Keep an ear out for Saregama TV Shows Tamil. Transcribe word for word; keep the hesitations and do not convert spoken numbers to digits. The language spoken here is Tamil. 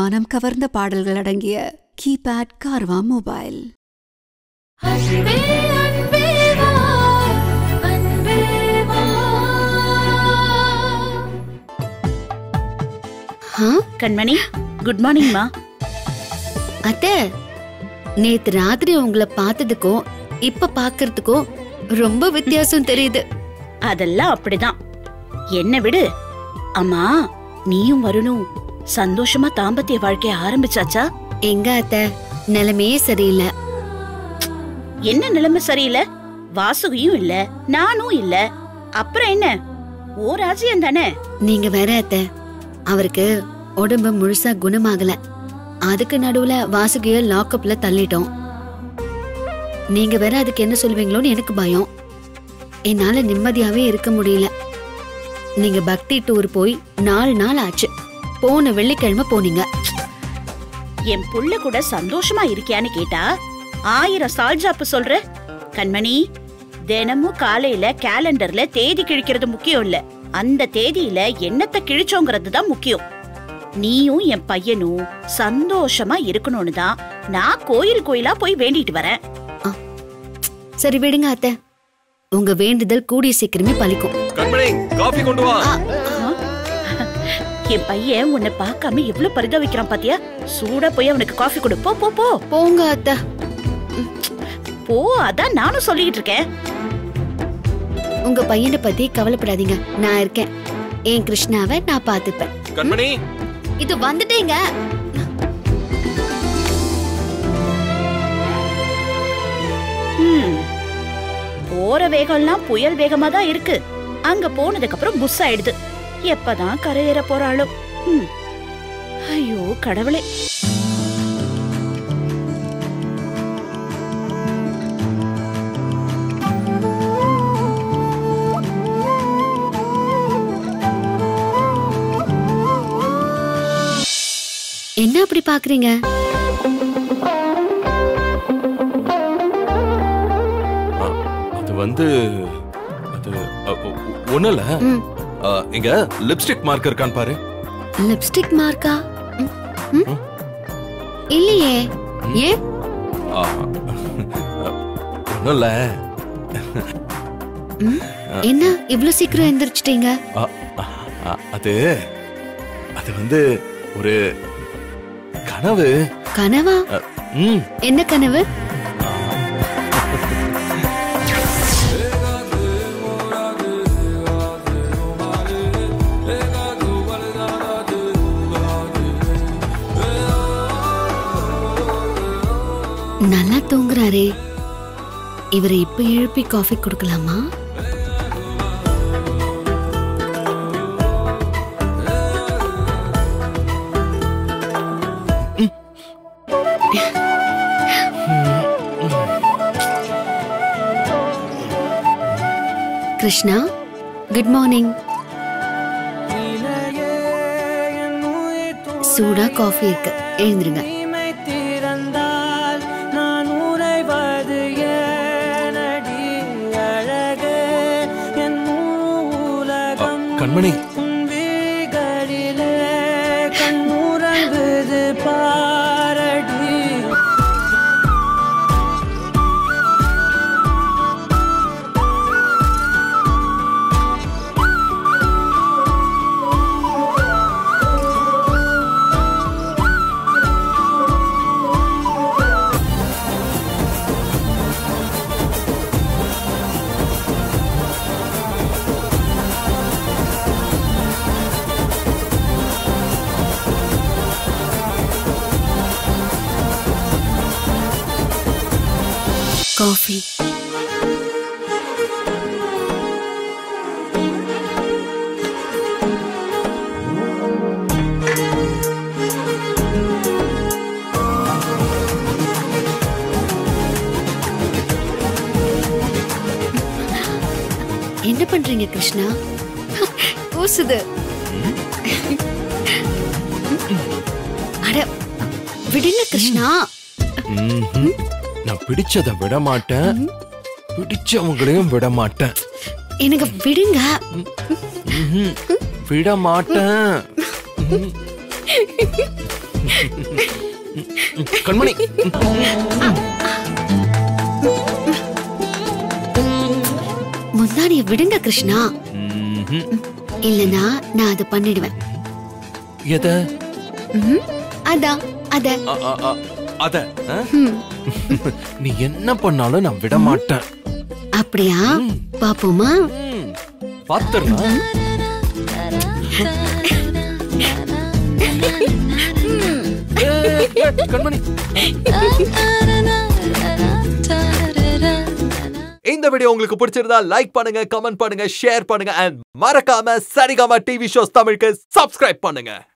மனம் கவர்ந்த பாடல்கள் அடங்கிய keypad Carvaan mobile. Kanmani, good morning மா. அத்தை, நேத்து ராத்திரி உங்களை பார்த்ததுக்கும் இப்ப பாக்கிறதுக்கும் ரொம்ப வித்தியாசம் தெரியுது. அதெல்லாம் அப்படிதான், என்ன விடு. அம்மா, நீயும் வரணும். சந்தோஷமா தாம்பத்திய வாழ்க்கைய ஆரம்பிச்சாச்சா? எங்க அத்தை, நிலைமையே சரியில்லை. என்ன நிலைமை சரியில்லை? வாசுகியும் இல்ல, நானும் இல்ல, அப்புறம் என்ன, ஓர் ராஜ்யம் தானே. நீங்க வேற அத்தை, அவருக்கு உடம்பு முழுசா குணமாகல. அதுக்கு நடுவுல வாசுகிய லாக்அப்ல தள்ளிட்டோம். நீங்க வேற அதுக்கு என்ன சொல்வீங்களோன்னு எனக்கு பயம். என்னால நிம்மதியாவே இருக்க முடியல. நீங்க பக்தி டூர் போய் நாலு நாள் ஆச்சு. போன வெள்ளிக்கிழமை போனீங்க. என் புள்ள கூட சந்தோஷமா இருக்கியான்னு கேட்டா ஆயிரம் சால்ஜாப்பு சொல்ற. கண்மணி, தினமும் காலையில கேலண்டர்ல தேதி கிழிக்கிறது முக்கியம் இல்ல, அந்த தேதியில என்னத்தை கிழிச்சோங்கிறது தான் முக்கியம். நீயும் என் பையனும் சந்தோஷமா இருக்கணும்னு தான் நான் கோயில் கோயிலா போய் வேண்டிட்டு வரேன். சரி விடுங்க அத்தை, உங்க வேண்டுதல் கூடிய சீக்கிரமே பலிக்கும். என் பையன் உன்னை பார்க்காம எவ்வளவு பரிதாபிக்கிறான் பாத்தியா. சூடா போய் அவனுக்கு காஃபி கொடு. போ போ போ போங்க அத்தை போ. அதான் நானும் சொல்லிட்டு இருக்கேன். உங்க பையனை பத்தி கவலைப்படாதீங்க, நான் இருக்கேன். என் கிருஷ்ணாவை நான் பாத்துப்பேன். கண்மணி, இது வந்துட்டீங்க. போற வேகம்லாம் புயல் வேகமா தான் இருக்கு. அங்க போனதுக்கு அப்புறம் புஷ் ஆயிடுது. எப்பதான் கரையேற போறாளோ. ஐயோ கடவுளே. என்ன அப்படி பாக்குறீங்க? அது வந்து அது ஒண்ணுல இங்க லிப்ஸ்டிக் மார்க்கர் இருக்கான்னு பாரு. லிப்ஸ்டிக் மார்க்கா? இல்லையே. ஏ ஒண்ணுல. என்ன இவ்வளவு சீக்கிரம் எந்திரிச்சிட்டீங்க? அது அது வந்து ஒரு கனவு. கனவா? என்ன கனவு? நல்லா தூங்குறாரே, இவரை இப்ப எழுப்பி காஃபி கொடுக்கலாமா? Krishna, good morning. சூடா காஃபி இருக்கு, எழுந்துருங்க. கண்மணி, காஃபி. என்ன பண்றீங்க கிருஷ்ணா? கூசுது. அட விடுங்க கிருஷ்ணா, நான் பிடிச்சத விட மாட்டேன், பிடிச்சவங்களையும் விட மாட்டேன். எனக்கு விடுங்க. விட மாட்டேன். கண்மணி முந்தானிய விடுங்க கிருஷ்ணா, இல்லனா நான் அது பண்ணிடுவேன். எத? அத அத அத நீ என்ன பண்ணாலும் நான் விட மாட்டேன். அப்படியா? பாப்போமா? பாத்துறமா? கண்மணி இந்த வீடியோ உங்களுக்கு பிடிச்சிருந்தா லைக் பண்ணுங்க, கமெண்ட் பண்ணுங்க, ஷேர் பண்ணுங்க, அண்ட் மறக்காம சரிகமா டிவி ஷோஸ் தமிழுக்கு சப்ஸ்கிரைப் பண்ணுங்க.